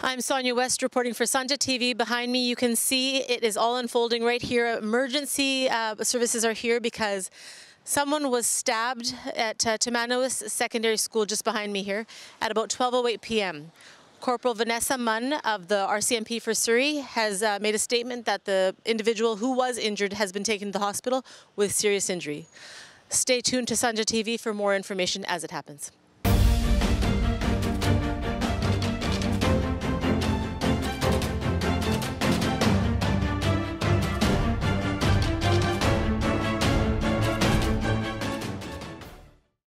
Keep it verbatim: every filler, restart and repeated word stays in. I'm Sonia West reporting for Sanjha T V. Behind me you can see it is all unfolding right here. Emergency uh, services are here because someone was stabbed at uh, Tamanawis Secondary School just behind me here at about twelve oh eight p m Corporal Vanessa Munn of the R C M P for Surrey has uh, made a statement that the individual who was injured has been taken to the hospital with serious injury. Stay tuned to Sanjha T V for more information as it happens.